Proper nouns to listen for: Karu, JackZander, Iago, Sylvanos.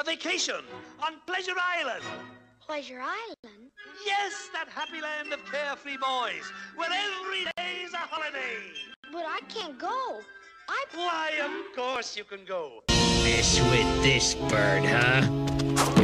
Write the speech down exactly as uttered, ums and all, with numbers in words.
A vacation on Pleasure Island. Pleasure Island? Yes, that happy land of carefree boys, where every day's a holiday. But I can't go. I... Why, of course you can go. Mess with this bird, huh?